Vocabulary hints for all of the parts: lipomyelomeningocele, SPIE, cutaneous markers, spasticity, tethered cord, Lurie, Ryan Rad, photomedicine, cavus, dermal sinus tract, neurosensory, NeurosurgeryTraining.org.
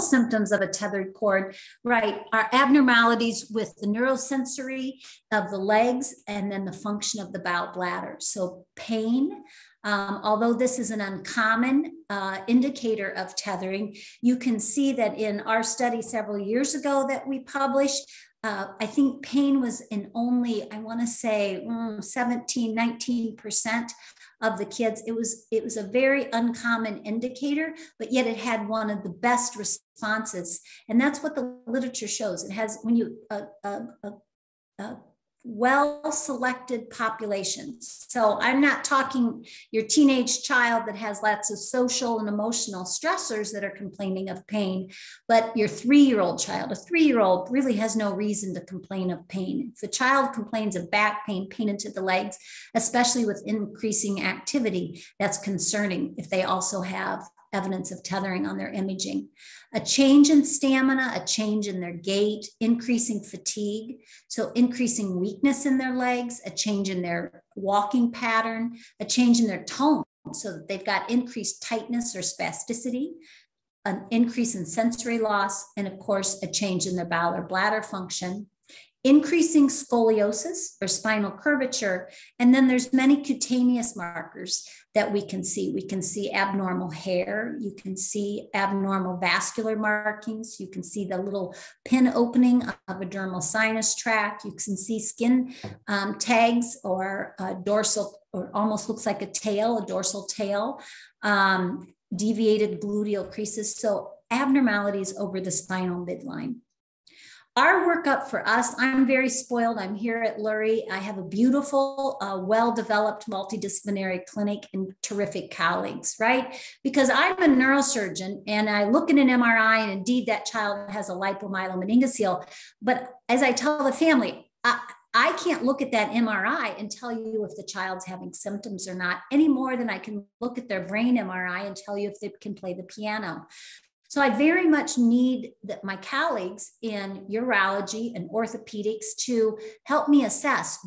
clinical symptoms of a tethered cord, right, are abnormalities with the neurosensory of the legs and then the function of the bowel bladder. So pain, although this is an uncommon indicator of tethering, you can see that in our study several years ago that we published, I think pain was in only, I want to say 17–19% of the kids. It was a very uncommon indicator, but yet it had one of the best responses. And that's what the literature shows. It has, when you, well-selected populations. So I'm not talking your teenage child that has lots of social and emotional stressors that are complaining of pain, but your three-year-old child. A three-year-old really has no reason to complain of pain. If a child complains of back pain, pain into the legs, especially with increasing activity, that's concerning if they also have evidence of tethering on their imaging. A change in stamina, a change in their gait, increasing fatigue, so increasing weakness in their legs, a change in their walking pattern, a change in their tone, so that they've got increased tightness or spasticity, an increase in sensory loss, and of course, a change in their bowel or bladder function. Increasing scoliosis or spinal curvature, and then there's many cutaneous markers that we can see. We can see abnormal hair, you can see abnormal vascular markings, you can see the little pin opening of a dermal sinus tract, you can see skin tags or dorsal, or almost looks like a tail, a dorsal tail, deviated gluteal creases, so abnormalities over the spinal midline. Our workup for us, I'm very spoiled. I'm here at Lurie. I have a beautiful, well-developed multidisciplinary clinic and terrific colleagues, right? Because I'm a neurosurgeon and I look at an MRI and indeed that child has a lipomyelomeningocele. But as I tell the family, I can't look at that MRI and tell you if the child's having symptoms or not any more than I can look at their brain MRI and tell you if they can play the piano. So I very much need that my colleagues in urology and orthopedics to help me assess,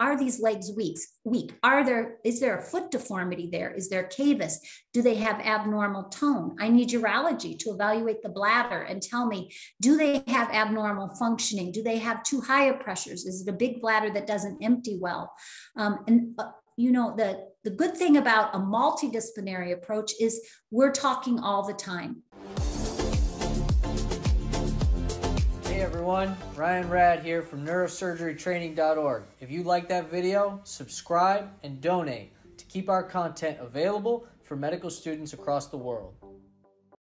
are these legs weak? Is there a foot deformity there? Is there cavus? Do they have abnormal tone? I need urology to evaluate the bladder and tell me, do they have abnormal functioning? Do they have too high of pressures? Is it a big bladder that doesn't empty well? You know, the good thing about a multidisciplinary approach is we're talking all the time. Hey everyone, Ryan Rad here from NeurosurgeryTraining.org. If you like that video, subscribe and donate to keep our content available for medical students across the world.